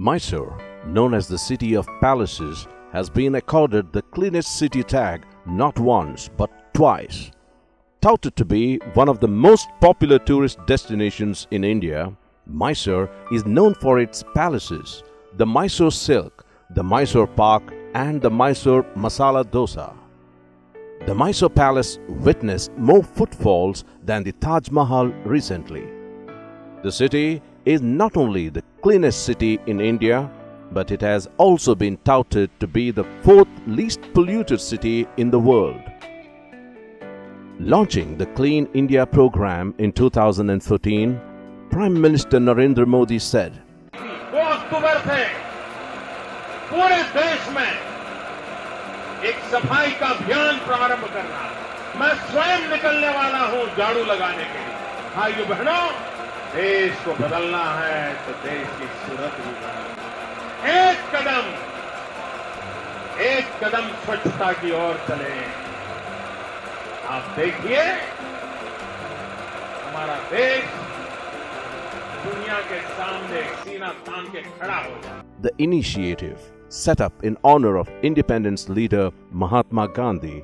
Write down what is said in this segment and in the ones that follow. Mysore, known as the City of Palaces, has been accorded the cleanest city tag not once but twice. Touted to be one of the most popular tourist destinations in India, Mysore is known for its palaces, the Mysore Silk, the Mysore Pak and the Mysore Masala Dosa. The Mysore Palace witnessed more footfalls than the Taj Mahal recently. The city is not only the cleanest city in India, but it has also been touted to be the fourth least polluted city in the world. Launching the Clean India program in 2014, Prime Minister Narendra Modi said, पूरे देश में एक सफाई का अभियान प्रारंभ करना है। मैं स्वयं निकलने वाला हूं झाड़ू लगाने के लिए। भाइयों बहनों, देश को बदलना है तो देश की सूरत भी बदलना है। एक कदम स्वच्छता की ओर चलें। आप देखिए, हमारा देश दुनिया के सामने सीना तान के खड़ा हो जाए। The initiative, set up in honor of independence leader Mahatma Gandhi,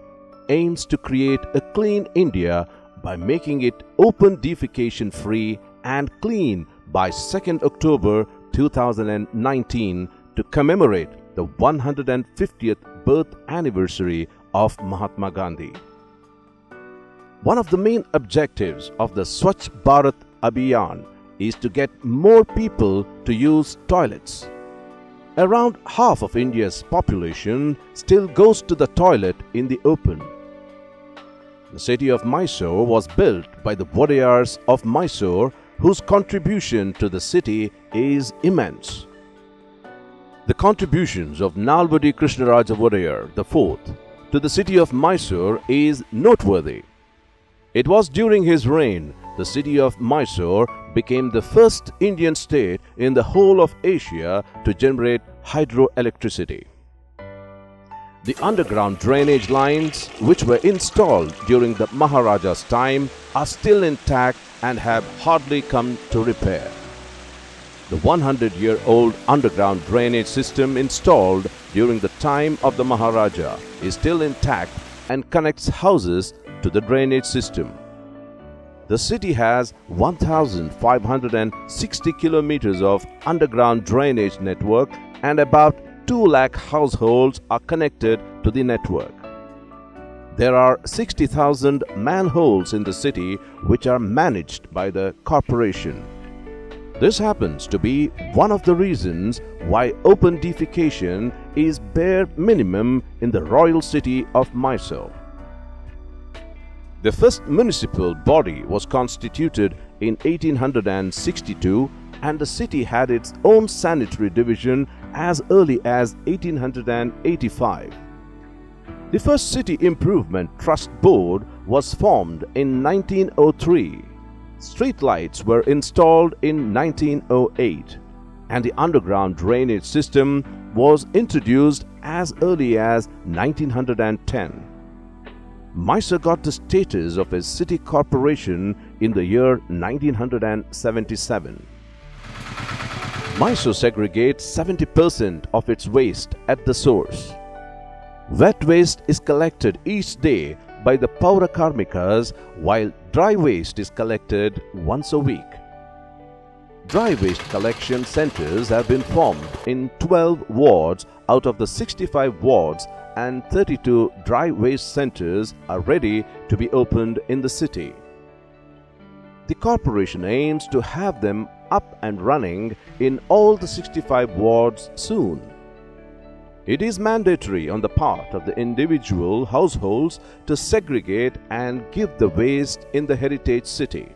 aims to create a clean India by making it open defecation free and clean by 2nd October 2019 to commemorate the 150th birth anniversary of Mahatma Gandhi. One of the main objectives of the Swachh Bharat Abhiyan is to get more people to use toilets. Around half of India's population still goes to the toilet in the open. The city of Mysore was built by the Wodeyars of Mysore, whose contribution to the city is immense. The contributions of Nalwadi Krishnaraja Wodeyar IV to the city of Mysore is noteworthy. It was during his reign the city of Mysore became the first Indian state in the whole of Asia to generate hydroelectricity. The underground drainage lines, which were installed during the Maharaja's time, are still intact and have hardly come to repair. The 100-year-old underground drainage system installed during the time of the Maharaja is still intact and connects houses to the drainage system. The city has 1,560 kilometers of underground drainage network and about 2 lakh households are connected to the network. There are 60,000 manholes in the city which are managed by the corporation. This happens to be one of the reasons why open defecation is bare minimum in the royal city of Mysore. The first municipal body was constituted in 1862 and the city had its own sanitary division as early as 1885. The first City Improvement Trust Board was formed in 1903. Streetlights were installed in 1908 and the underground drainage system was introduced as early as 1910. Mysore got the status of a city corporation in the year 1977. Mysore segregates 70% of its waste at the source. Wet waste is collected each day by the Pourakarmikas, while dry waste is collected once a week. Dry waste collection centers have been formed in 12 wards out of the 65 wards and 32 dry waste centers are ready to be opened in the city. The corporation aims to have them up and running in all the 65 wards soon. It is mandatory on the part of the individual households to segregate and give the waste in the heritage city.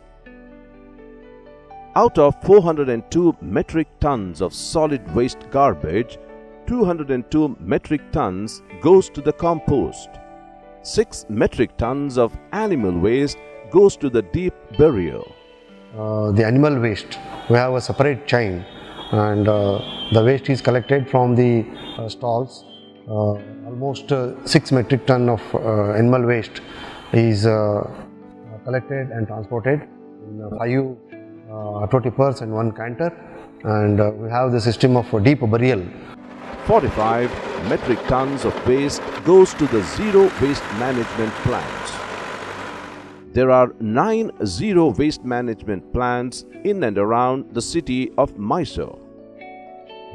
Out of 402 metric tons of solid waste garbage, 202 metric tons goes to the compost. 6 metric tons of animal waste goes to the deep burial. The animal waste, we have a separate chain and the waste is collected from the stalls. Almost 6 metric ton of animal waste is collected and transported in 5 20 purse and 1 canter, and we have the system of deep burial. 45 metric tons of waste goes to the zero waste management plants. There are 9 zero waste management plants in and around the city of Mysore.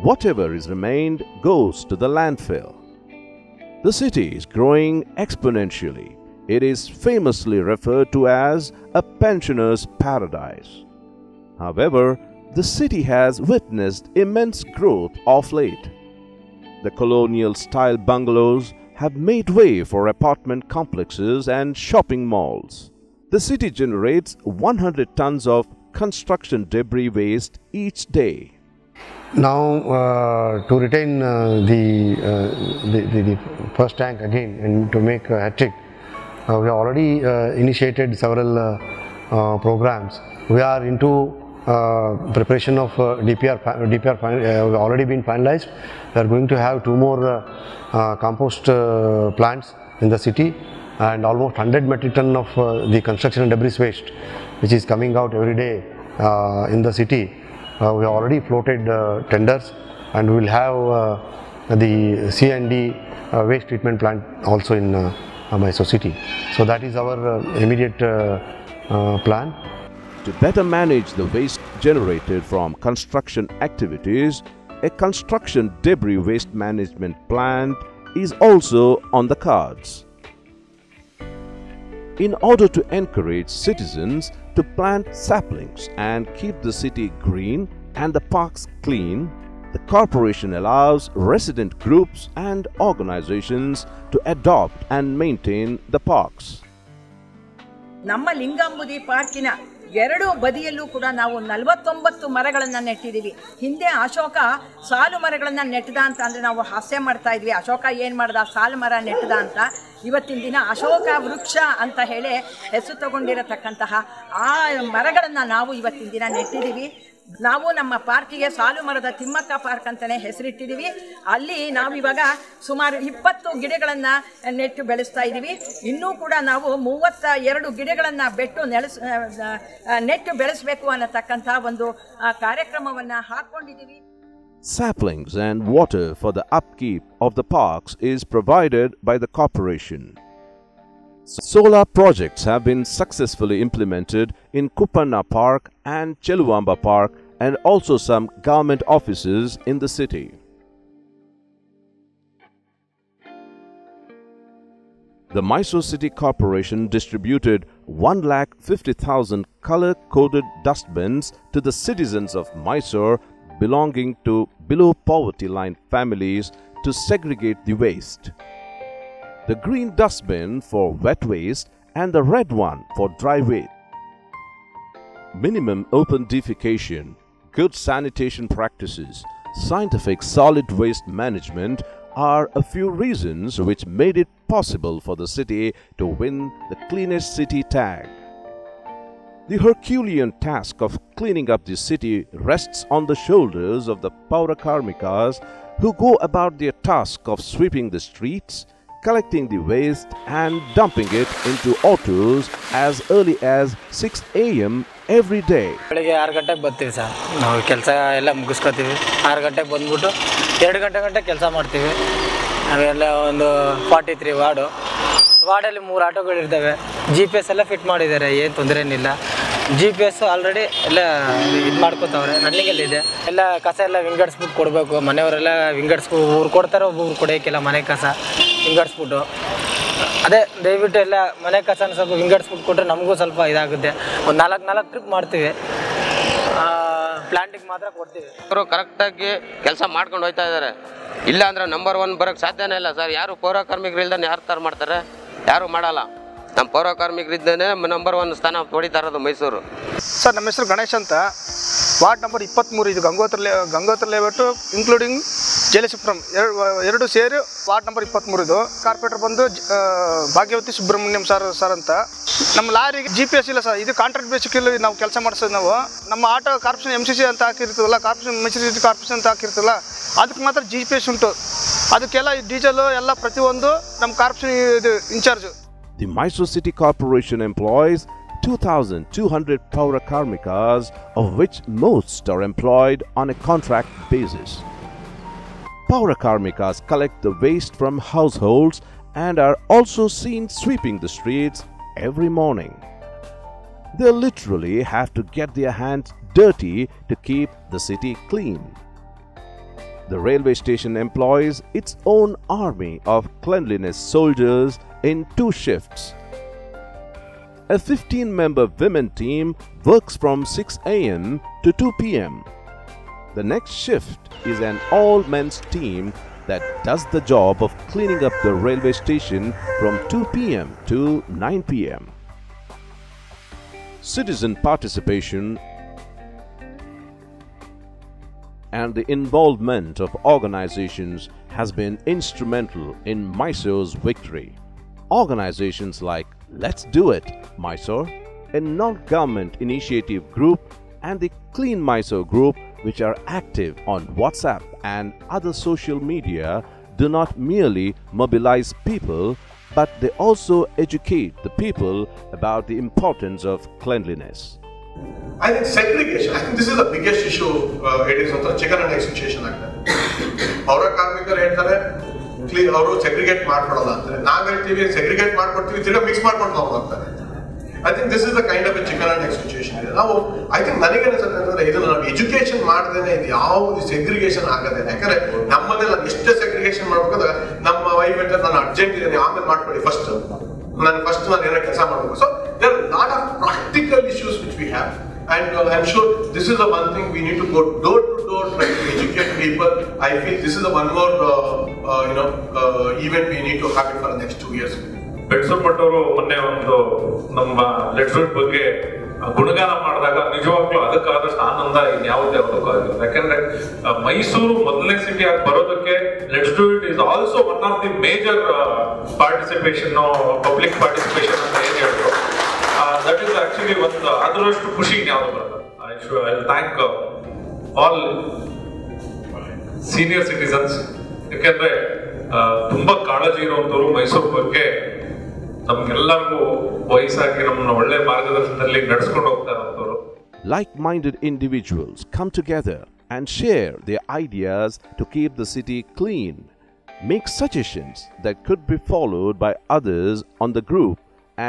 Whatever is remained goes to the landfill. The city is growing exponentially. It is famously referred to as a pensioner's paradise. However, the city has witnessed immense growth of late. The colonial-style bungalows have made way for apartment complexes and shopping malls. The city generates 100 tons of construction debris waste each day. Now, to retain the first tank again and to make a hat trick, we have already initiated several programs. We are into preparation of DPR have already been finalized. We are going to have 2 more compost plants in the city, and almost 100 metric ton of the construction and debris waste which is coming out every day in the city. We have already floated tenders, and we will have the C&D waste treatment plant also in Mysore city. So that is our immediate plan. To better manage the waste generated from construction activities, a construction debris waste management plant is also on the cards. In order to encourage citizens to plant saplings and keep the city green and the parks clean, the corporation allows resident groups and organizations to adopt and maintain the parks. ನಮ್ಮ ಲಿಂಗಂಬುದಿ ಪಾರ್ಕಿನ ಎರಡು ಬದಿಯಲ್ಲೂ ಕೂಡ ನಾವು 49 ಮರಗಳನ್ನು ನೆಟ್ಟಿದ್ದೀವಿ. ಹಿಂದೆ ಅಶೋಕ ಸಾಲು ಮರಗಳನ್ನು ನೆಟ್ಟದ ಅಂತ ಅಂದ್ರೆ ನಾವು ಹಾಸ್ಯ ಮಾಡ್ತಾ ಇದ್ವಿ, ಅಶೋಕ ಏನು ಮಾಡ್ದ ಸಾಲು ಮರ ನೆಟ್ಟದ ಅಂತ. ಇವತ್ತಿನ ದಿನ ಅಶೋಕ ವೃಕ್ಷ ಅಂತ ಹೇಳಿ ಹೆಸರು ತಗೊಂಡಿರತಕ್ಕಂತಹ ಆ ಮರಗಳನ್ನು ನಾವು ಇವತ್ತಿನ ದಿನ ನೆಟ್ಟಿದ್ದೀವಿ. ನಾವು ನಮ್ಮ ಪಾರ್ಕಿಗೆ ಸಾಲು ಮರದ ತಿಮ್ಮಕ್ಕ ಪಾರ್ಕ್ ಅಂತಲೇ ಹೆಸರಿಟ್ಟಿದ್ದೀವಿ. ಅಲ್ಲಿ ನಾವಿವಾಗ ಸುಮಾರು 20 ಗಿಡಗಳನ್ನು ನೆಟ್ಟು ಬೆಳೆಸ್ತಾ ಇದ್ದೀವಿ. ಇನ್ನೂ ಕೂಡ ನಾವು 32 ಗಿಡಗಳನ್ನು ನೆಟ್ಟು ಬೆಳೆಸಬೇಕು ಅನ್ನತಕ್ಕಂಥ ಒಂದು ಕಾರ್ಯಕ್ರಮವನ್ನು ಹಾಕೊಂಡಿದ್ದೀವಿ. Saplings and water for the upkeep of the parks is provided by the corporation. Solar projects have been successfully implemented in Kupanna Park and Cheluamba Park, and also some government offices in the city. The Mysore City Corporation distributed 150,000 color-coded dustbins to the citizens of Mysore belonging to below-poverty line families to segregate the waste. The green dustbin for wet waste and the red one for dry waste. Minimum open defecation, good sanitation practices, scientific solid waste management are a few reasons which made it possible for the city to win the cleanest city tag. The Herculean task of cleaning up the city rests on the shoulders of the Pourakarmikas, who go about their task of sweeping the streets, collecting the waste and dumping it into autos as early as 6 AM every day. ಬೆಳಗ್ಗೆ 6 ಗಂಟೆಗೆ ಬರ್ತೀವಿ sir. ನಾವು ಕೆಲಸ ಎಲ್ಲ ಮುಗಿಸ್ಕೊತೀವಿ. 6 ಗಂಟೆಗೆ ಬಂದ್ಬಿಟ್ಟು 2 ಗಂಟೆ ಕೆಲಸ ಮಾಡ್ತೀವಿ. ನಾವೆಲ್ಲ ಒಂದು 43 ವಾರ್ಡಲ್ಲಿ 3 ಆಟೋಗಳು ಇರ್ತವೆ. GPS ಎಲ್ಲ ಫಿಟ್ ಮಾಡಿದ್ದಾರೆ, ಏನು ತೊಂದರೆ ಏನಿಲ್ಲ. GPS ಆಲ್ರೆಡಿ ಎಲ್ಲ ಇದು ಮಾಡ್ಕೋತಾವ್ರೆ, ನಲ್ಲಿಗೆಲ್ಲಿದೆ ಎಲ್ಲ ಕಸ ಎಲ್ಲ ವಿಂಗಡಿಸ್ಬಿಟ್ಟು ಕೊಡಬೇಕು. ಮನೆಯವರೆಲ್ಲ ವಿಂಗಡಿಸ್ಕೊ ಊರು ಕೊಡ್ತಾರೆ, ಒಬ್ಬರು ಕೊಡೋಕ್ಕೆಲ್ಲ ಮನೆ ಕಸ ವಿಂಗಡಿಸ್ಬಿಟ್ಟು. ಅದೇ ದಯವಿಟ್ಟು ಎಲ್ಲ ಮನೆ ಕಸನ ಸ್ವಲ್ಪ ವಿಂಗಡಿಸ್ಬಿಟ್ಟು ಕೊಟ್ಟರೆ ನಮಗೂ ಸ್ವಲ್ಪ ಇದಾಗುತ್ತೆ. ಒಂದು 4 ಟ್ರಿಪ್ ಮಾಡ್ತೀವಿ, ಪ್ಲಾಂಟಿಗೆ ಮಾತ್ರ ಕೊಡ್ತೀವಿ. ಅವರು ಕರೆಕ್ಟಾಗಿ ಕೆಲಸ ಮಾಡ್ಕೊಂಡು ಹೋಗ್ತಾ ಇದ್ದಾರೆ. ಇಲ್ಲ ಅಂದರೆ ನಂಬರ್ 1 ಬರೋಕ್ಕೆ ಸಾಧ್ಯನೇ ಇಲ್ಲ ಸರ್. ಯಾರು ಪೌರಕಾರ್ಮಿಕರು ಇಲ್ದಾನೆ ಯಾರು ತರ ಮಾಡ್ತಾರೆ? ಯಾರೂ ಮಾಡಲ್ಲ. ನಮ್ಮ ಪೌರಕಾರ್ಮಿಕರಿದ್ದೇನೆ ನಂಬರ್ 1 ಸ್ಥಾನ ಹೊಡಿತಾ ಇರೋದು ಮೈಸೂರು. ಸರ್, ನಮ್ಮ ಹೆಸರು ಗಣೇಶ್ ಅಂತ. ವಾರ್ಡ್ ನಂಬರ್ 23, ಇದು ಗಂಗೋತ್ರ ಲೇಔಟು ಇನ್ಕ್ಲೂಡಿಂಗ್ ಜಯಲಕ್ಷ್ಮೀಪುರಂ ಎರಡು ಸೇರಿ ವಾರ್ಡ್ ನಂಬರ್ 23. ಇದು ಕಾರ್ಪೊರೇಟರ್ ಬಂದು ಭಾಗ್ಯವತಿ ಸುಬ್ರಹ್ಮಣ್ಯಂ ಸರ್ ಅಂತ. ನಮ್ಮ ಲಾರಿಗೆ GPS ಇಲ್ಲ ಸರ್. ಇದು ಕಾಂಟ್ರಾಕ್ಟ್ ಬೇಸಿಕಲ್ಲಿ ನಾವು ಕೆಲಸ ಮಾಡಿಸೋದು. ನಾವು ನಮ್ಮ ಆಟೋ ಕಾರ್ಪೊರೇಷನ್ MCC ಅಂತ ಹಾಕಿರ್ತೀವಲ್ಲ, ಕಾರ್ಪೊರೇಷನ್ ಅಂತ ಹಾಕಿರ್ತೀವಲ್ಲ, ಅದಕ್ಕೆ ಮಾತ್ರ GPS ಉಂಟು. ಅದಕ್ಕೆಲ್ಲ ಡೀಸೆಲು ಎಲ್ಲ ಪ್ರತಿಯೊಂದು ನಮ್ಮ ಕಾರ್ಪೊರೇಷನ್ ಇದು in charge. The Mysore City Corporation employs 2,200 Pourakarmikas, of which most are employed on a contract basis. Pourakarmikas collect the waste from households and are also seen sweeping the streets every morning. They literally have to get their hands dirty to keep the city clean. The railway station employs its own army of cleanliness soldiers in 2 shifts. A 15-member women team works from 6 a.m. to 2 p.m. The next shift is an all-men's team that does the job of cleaning up the railway station from 2 p.m. to 9 p.m. Citizen participation and the involvement of organizations has been instrumental in Mysore's victory. Organizations like Let's Do It Mysore, a non-government initiative group, and the Clean Mysore group, which are active on WhatsApp and other social media, do not merely mobilize people, but they also educate the people about the importance of cleanliness. I think segregation, I think this is the biggest issue it is with the chicken and egg situation like that. Pourakarmikar ಹೇಳ್ತಾರೆ clean ಅವರು segregate ಮಾಡ್ಕೊಳ್ಳಲ್ಲ ಅಂತಾರೆ. ನಾವು ಹೇಳ್ತೀವಿ segregate ಮಾಡ್ಕೊಳ್ತೀವಿ ತಿರ್ಗಾ mix ಮಾಡ್ಕೊಂಡು ನಾವು ಹೋಗ್ತಾರೆ. I think this is the kind of a chicken and egg situation. Now, I think education is segregation. Segregation first. So, there are a lot of practical issues which we have. And I'm sure this is the one thing we need to go door to door trying to educate people. I feel this is the one more event we need to have it for the next 2 years. Betsurmath Pattoru ಮೊನ್ನೆ ಒಂದು ನಮ್ಮ ಲೆಟ್ಸರ್ ಬಗ್ಗೆ ಗುಣಗಾನ ಮಾಡಿದಾಗ ನಿಜವಾಗ್ಲೂ ಅದಕ್ಕಾದಷ್ಟು ಆನಂದ ಇನ್ಯಾವುದೇ ಅದಕ್ಕಾಗಿಲ್ಲ. ಯಾಕೆಂದ್ರೆ ಮೈಸೂರು ಮೊದಲನೇ ಸಿಟಿ ಆಗಿ ಬರೋದಕ್ಕೆ let's do it is also one of the major participation public participation ಅಂತ ಏನು ಹೇಳಿದ್ರು ದಟ್ ಇಸ್ ಆಕ್ಚುಲಿ ಒಂದು ಅದರಷ್ಟು ಖುಷಿ ಇನ್ಯಾವುದು ಬರ್ತದೆ. I thank all senior citizens ಯಾಕೆಂದ್ರೆ ತುಂಬಾ ಕಾಳಜಿ ಇರುವಂತವರು ಮೈಸೂರು ಬಗ್ಗೆ ನಮಗೆಲ್ಲರಿಗೂ ವಯಸ್ಸಾಗಿ ನಮ್ಮನ್ನ ಒಳ್ಳೆ ಮಾರ್ಗದರ್ಶನದಲ್ಲಿ ನಡೆಸಿಕೊಂಡು ಹೋಗ್ತಾರಂತವರು. Like-minded individuals come together and share their ideas to keep the city clean, make suggestions that could be followed by others on the group,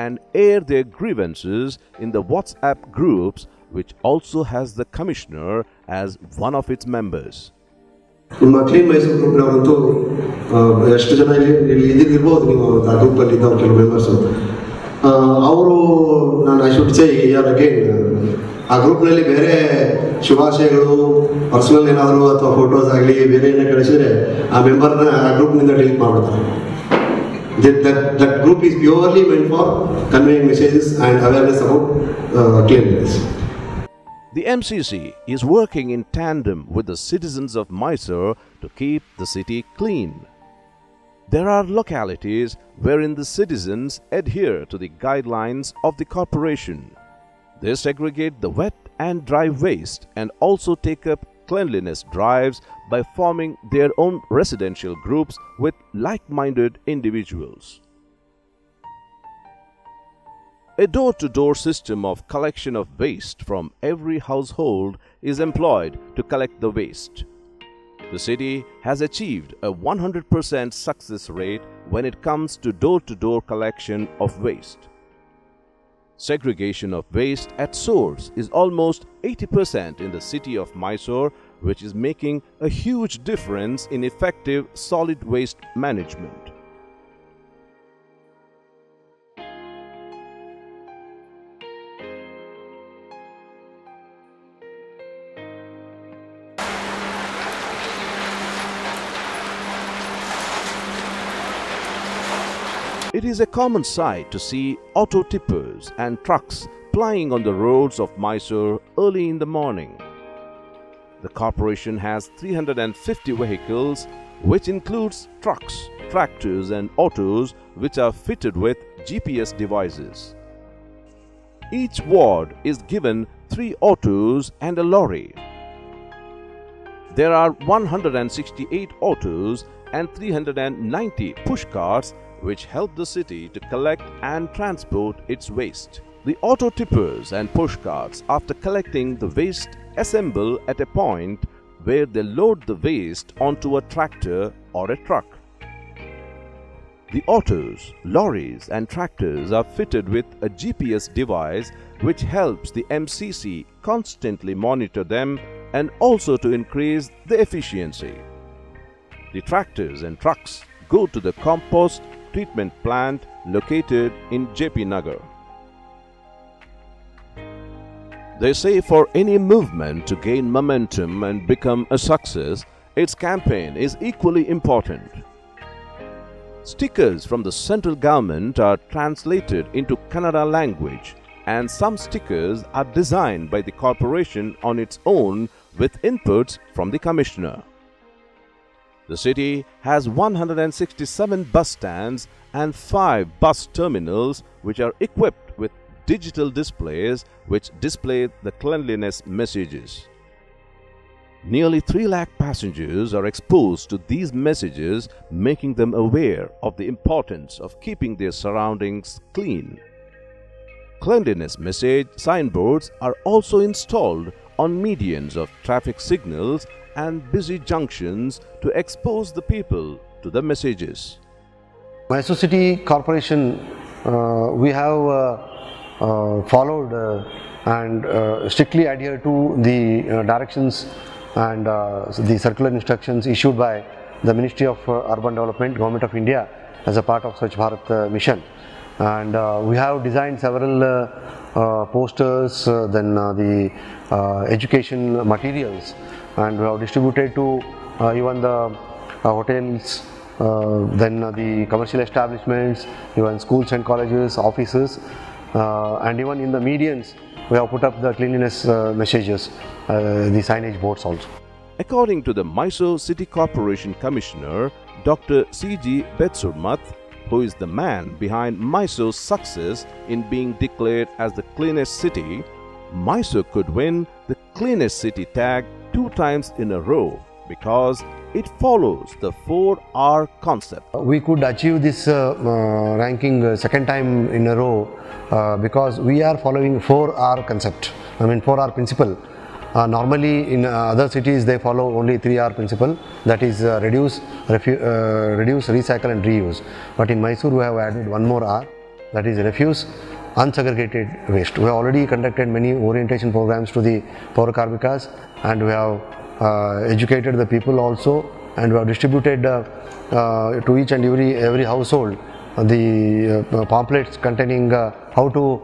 and air their grievances in the WhatsApp groups, which also has the commissioner as one of its members. ನಿಮ್ಮ clean Mysuru ಗ್ರೂಪ್ನಾಗಂತೂ ಎಷ್ಟು ಜನ ಇಲ್ಲಿ ಇದ್ದಿರ್ಬೋದು ನೀವು ಆ ಗ್ರೂಪಲ್ಲಿ ಇದ್ದಾವೆ ಕೆಲವು ಮೆಂಬರ್ಸು ಅವರು ನಾನು ಐ ಶುಡ್ ಸೇ ಯಾರು ಅಗೇನ್ ಆ ಗ್ರೂಪ್ನಲ್ಲಿ ಬೇರೆ ಶುಭಾಶಯಗಳು ಪರ್ಸನಲ್ ಏನಾದರೂ ಅಥವಾ ಫೋಟೋಸ್ ಆಗಲಿ ಬೇರೆ ಏನೋ ಕಳಿಸಿದರೆ ಆ ಮೆಂಬರ್ನ ಆ ಗ್ರೂಪ್ನಿಂದ ಡಿಲೀಟ್ ಮಾಡ್ಬಿಡ್ತಾರೆ. That group is purely meant for conveying messages and awareness about cleanness. The MCC is working in tandem with the citizens of Mysore to keep the city clean. There are localities wherein the citizens adhere to the guidelines of the corporation. They segregate the wet and dry waste and also take up cleanliness drives by forming their own residential groups with like-minded individuals. A door-to-door system of collection of waste from every household is employed to collect the waste. The city has achieved a 100% success rate when it comes to door-to-door collection of waste. Segregation of waste at source is almost 80% in the city of Mysore, which is making a huge difference in effective solid waste management. It is a common sight to see auto tippers and trucks plying on the roads of Mysore early in the morning. The corporation has 350 vehicles, which includes trucks, tractors and autos which are fitted with GPS devices. Each ward is given 3 autos and a lorry. There are 168 autos and 390 pushcarts which help the city to collect and transport its waste. The auto tippers and pushcarts, after collecting the waste, assemble at a point where they load the waste onto a tractor or a truck. The autos, lorries and tractors are fitted with a GPS device which helps the MCC constantly monitor them and also to increase the efficiency. The tractors and trucks go to the compost treatment plant located in JP Nagar. They say for any movement to gain momentum and become a success, its campaign is equally important. Stickers from the central government are translated into Kannada language, and some stickers are designed by the corporation on its own with inputs from the commissioner. The city has 167 bus stands and 5 bus terminals which are equipped with digital displays which display the cleanliness messages. Nearly 3 lakh passengers are exposed to these messages, making them aware of the importance of keeping their surroundings clean. Cleanliness message signboards are also installed on medians of traffic signals and busy junctions to expose the people to the messages. Mysore City Corporation, we have followed and strictly adhered to the directions and the circular instructions issued by the Ministry of Urban Development, Government of India, as a part of Swachh Bharat mission. And we have designed several posters, then the education materials, and we have distributed to even the hotels, then the commercial establishments, even schools and colleges, offices, and even in the medians we have put up the cleanliness messages, the signage boards also. According to the Mysore City Corporation Commissioner, Dr. C.G. Betsurmath, who is the man behind Mysore's success in being declared as the cleanest city, Mysore could win the cleanest city tag 2 times in a row because it follows the 4R concept. We could achieve this ranking 2nd time in a row because we are following 4R concept, I mean 4R principle. Normally in other cities they follow only 3R principle, that is reduce, recycle and reuse. But in Mysore we have added one more R, that is refuse, unsegregated waste. We have already conducted many orientation programs to the Pourakarmikas, and we have educated the people also, and we have distributed to each and every household the pamphlets containing how to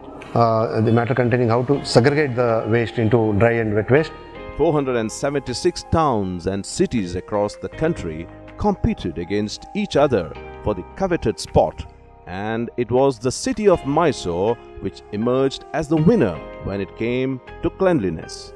the matter containing how to segregate the waste into dry and wet waste. 476 towns and cities across the country competed against each other for the coveted spot, and it was the city of Mysore which emerged as the winner when it came to cleanliness.